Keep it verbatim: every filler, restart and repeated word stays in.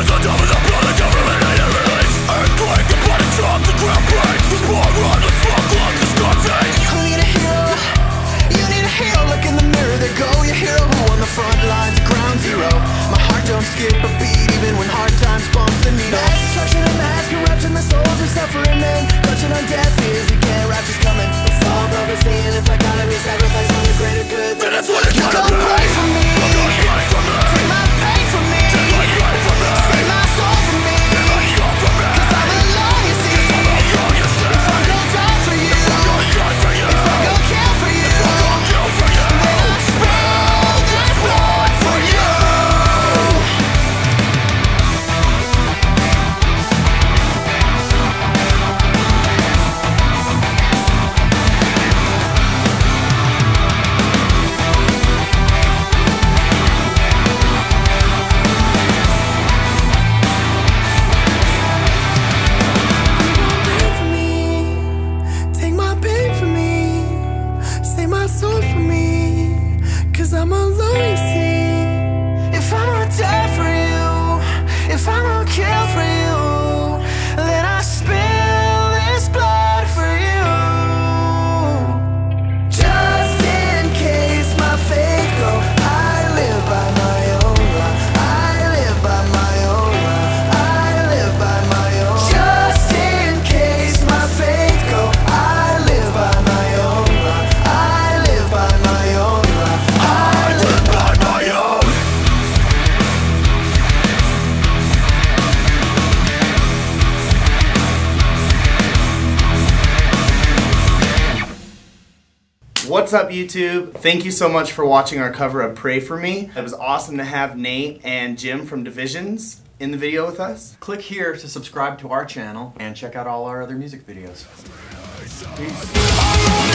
There's a double the blood of government and it release. Earthquake, the body drop, the ground breaks. The war run, the fuck love, the scar face. You need a hero, you need a hero. Look in the mirror, there go your hero. Who on the front lines, ground zero. My heart don't skip a beat even when hard times bumps the needle. Mass destruction and mass corruption, the souls are suffering. Men clutching on death fears, you can't rapture's coming. It's all about the saying, if I gotta be sacrificed for the greater good, then that's what it's gonna be. Pray for me, pray for me. Free my pain for me. Save my soul from me, save my soul from me. Cause I'm alone, you see. If I go die for you, if I go die for you, if I go kill for you, if I go kill for you, then I spill this blood for you. What's up, YouTube? Thank you so much for watching our cover of Pray For Me. It was awesome to have Nate and Jim from Divisions in the video with us. Click here to subscribe to our channel and check out all our other music videos. Peace.